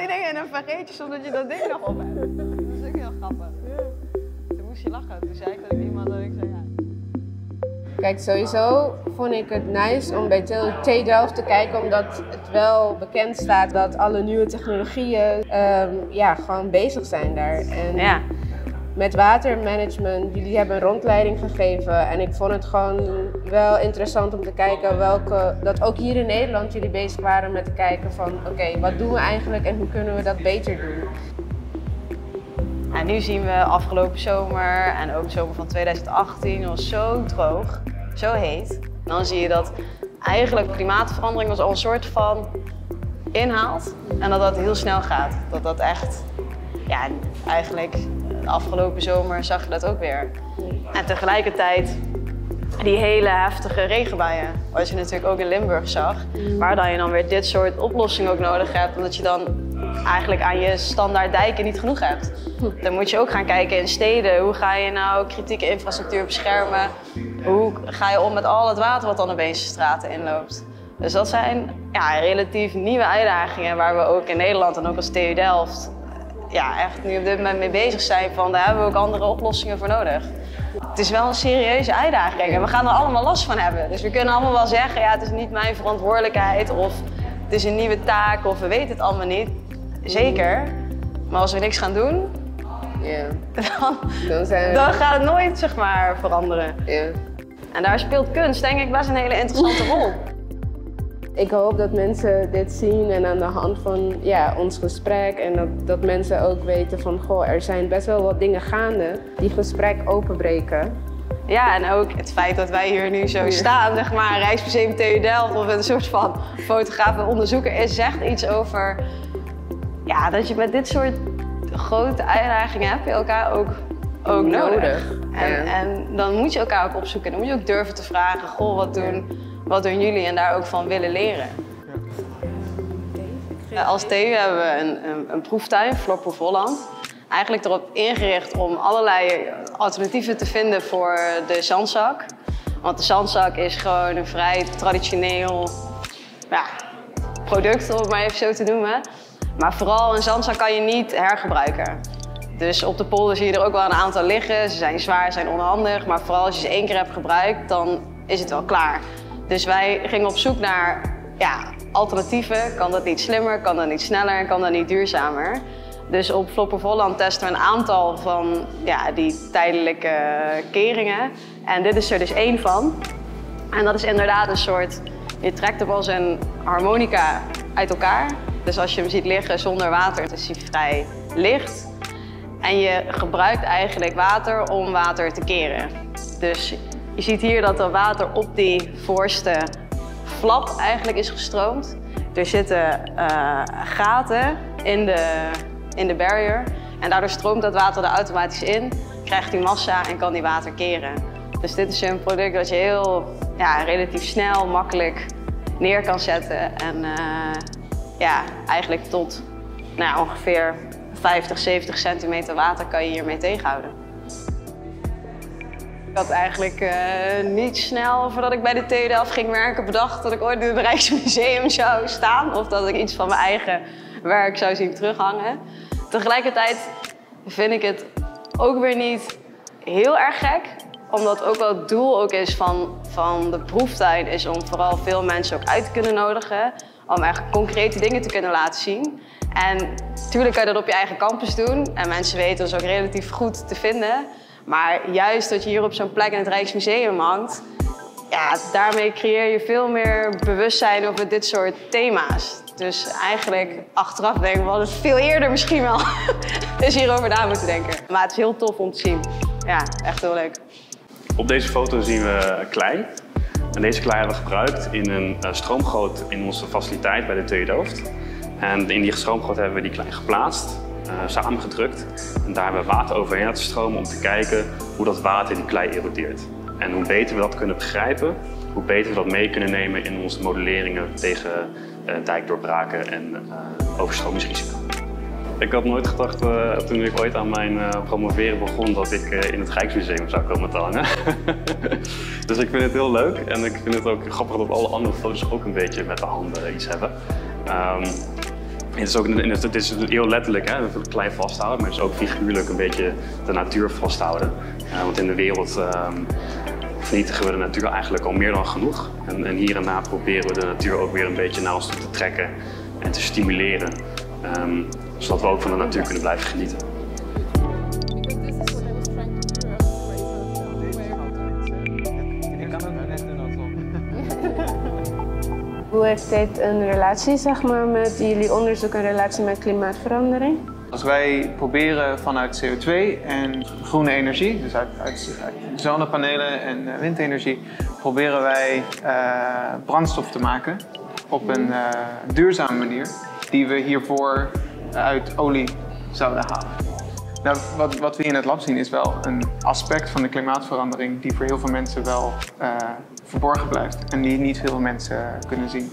al die dingen en dan vergeet je soms dat je dat ding nog op hebt. Dat is ook heel grappig. Toen moest je lachen. Toen zei ik dat ik iemand dat ik zei ja. Kijk, sowieso vond ik het nice om bij TU Delft te kijken, omdat het wel bekend staat dat alle nieuwe technologieën gewoon bezig zijn daar. En ja. Met watermanagement, jullie hebben een rondleiding gegeven en ik vond het gewoon wel interessant om te kijken welke, dat ook hier in Nederland jullie bezig waren met te kijken van oké, wat doen we eigenlijk en hoe kunnen we dat beter doen. Nou, nu zien we afgelopen zomer en ook de zomer van 2018 was zo droog, zo heet. En dan zie je dat eigenlijk klimaatverandering ons al een soort van inhaalt en dat dat heel snel gaat. Dat dat echt, ja eigenlijk de afgelopen zomer zag je dat ook weer. En tegelijkertijd die hele heftige regenbuien, wat je natuurlijk ook in Limburg zag, waar dan je dan weer dit soort oplossingen ook nodig hebt, omdat je dan eigenlijk aan je standaard dijken niet genoeg hebt. Dan moet je ook gaan kijken in steden. Hoe ga je nou kritieke infrastructuur beschermen? Hoe ga je om met al het water wat dan opeens de straten inloopt? Dus dat zijn ja, relatief nieuwe uitdagingen waar we ook in Nederland en ook als TU Delft ja, echt nu op dit moment mee bezig zijn van daar hebben we ook andere oplossingen voor nodig. Het is wel een serieuze uitdaging en we gaan er allemaal last van hebben. Dus we kunnen allemaal wel zeggen ja, het is niet mijn verantwoordelijkheid of het is een nieuwe taak of we weten het allemaal niet. Zeker, maar als we niks gaan doen, dan gaat het nooit zeg maar, veranderen. Yeah. En daar speelt kunst denk ik best een hele interessante rol. Ik hoop dat mensen dit zien en aan de hand van ja, ons gesprek en dat mensen ook weten van goh, er zijn best wel wat dingen gaande die gesprek openbreken. Ja, en ook het feit dat wij hier nu zo staan, zeg maar, Rijksmuseum TU Delft of een soort van fotograaf en onderzoeker is, zegt iets over ja, dat je met dit soort grote uitdagingen heb je elkaar ook nodig. En dan moet je elkaar ook opzoeken. Dan moet je ook durven te vragen, goh, wat doen jullie? En daar ook van willen leren. Ja. Als TU hebben we een proeftuin, Flood Proof Holland. Eigenlijk erop ingericht om allerlei alternatieven te vinden voor de zandzak. Want de zandzak is gewoon een vrij traditioneel ja, product, om het maar even zo te noemen. Maar vooral een zandzak kan je niet hergebruiken. Dus op de polder zie je er ook wel een aantal liggen. Ze zijn zwaar, ze zijn onhandig. Maar vooral als je ze één keer hebt gebruikt, dan is het wel klaar. Dus wij gingen op zoek naar ja, alternatieven. Kan dat niet slimmer, kan dat niet sneller, kan dat niet duurzamer? Dus op Floppervolland testen we een aantal van ja, die tijdelijke keringen. En dit is er dus één van. En dat is inderdaad een soort, je trekt hem als een harmonica uit elkaar. Dus als je hem ziet liggen zonder water, is hij vrij licht. En je gebruikt eigenlijk water om water te keren. Dus je ziet hier dat er water op die voorste flap eigenlijk is gestroomd. Er zitten gaten in de barrier. En daardoor stroomt dat water er automatisch in, krijgt die massa en kan die water keren. Dus dit is een product dat je heel ja, relatief snel, makkelijk neer kan zetten. En, ja, eigenlijk tot nou ja, ongeveer 50, 70 centimeter water kan je hiermee tegenhouden. Ik had eigenlijk niet snel voordat ik bij de TU Delft ging werken bedacht dat ik ooit in het Rijksmuseum zou staan. Of dat ik iets van mijn eigen werk zou zien terughangen. Tegelijkertijd vind ik het ook weer niet heel erg gek. Omdat ook wel het doel ook is van de proeftuin is om vooral veel mensen ook uit te kunnen nodigen. Om echt concrete dingen te kunnen laten zien. En natuurlijk kan je dat op je eigen campus doen. En mensen weten ons ook relatief goed te vinden. Maar juist dat je hier op zo'n plek in het Rijksmuseum hangt. Ja, daarmee creëer je veel meer bewustzijn over dit soort thema's. Dus eigenlijk achteraf denken we hadden het veel eerder misschien wel dus hierover na moeten denken. Maar het is heel tof om te zien. Ja, echt heel leuk. Op deze foto zien we klei. En deze klei hebben we gebruikt in een stroomgoot in onze faciliteit bij de TU Delft. En in die stroomgoot hebben we die klei geplaatst, samengedrukt. En daar hebben we water overheen laten stromen om te kijken hoe dat water die klei erodeert. En hoe beter we dat kunnen begrijpen, hoe beter we dat mee kunnen nemen in onze modelleringen tegen dijkdoorbraken en overstromingsrisico. Ik had nooit gedacht toen ik ooit aan mijn promoveren begon dat ik in het Rijksmuseum zou komen te hangen. Dus ik vind het heel leuk en ik vind het ook grappig dat alle andere foto's ook een beetje met de handen iets hebben. Het is ook het is heel letterlijk, hè, een klei vasthouden, maar het is ook figuurlijk een beetje de natuur vasthouden. Want in de wereld vernietigen we de natuur eigenlijk al meer dan genoeg. En hier en na proberen we de natuur ook weer een beetje naar ons toe te trekken en te stimuleren. Zodat we ook van de natuur kunnen blijven genieten. Hoe heeft dit een relatie, zeg maar, met jullie onderzoek en relatie met klimaatverandering? Als wij proberen vanuit CO2 en groene energie, dus uit zonnepanelen en windenergie, proberen wij brandstof te maken op een duurzame manier die we hiervoor uit olie zouden halen. Nou, wat we in het lab zien is wel een aspect van de klimaatverandering die voor heel veel mensen wel verborgen blijft en die niet veel mensen kunnen zien.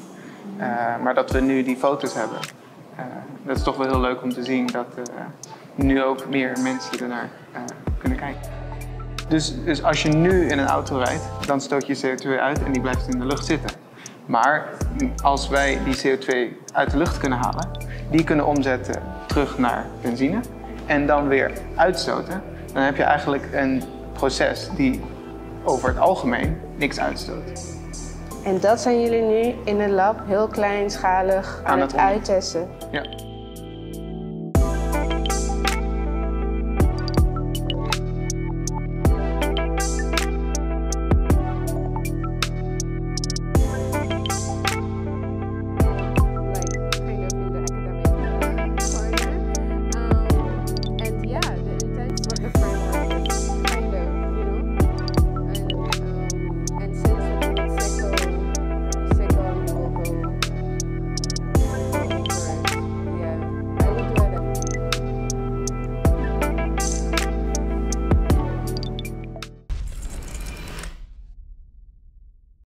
Maar dat we nu die foto's hebben, dat is toch wel heel leuk om te zien dat nu ook meer mensen ernaar kunnen kijken. Dus als je nu in een auto rijdt, dan stoot je CO2 uit en die blijft in de lucht zitten. Maar als wij die CO2 uit de lucht kunnen halen, die kunnen omzetten terug naar benzine en dan weer uitstoten, dan heb je eigenlijk een proces die over het algemeen niks uitstoot. En dat zijn jullie nu in het lab heel kleinschalig aan het uittesten? Ja.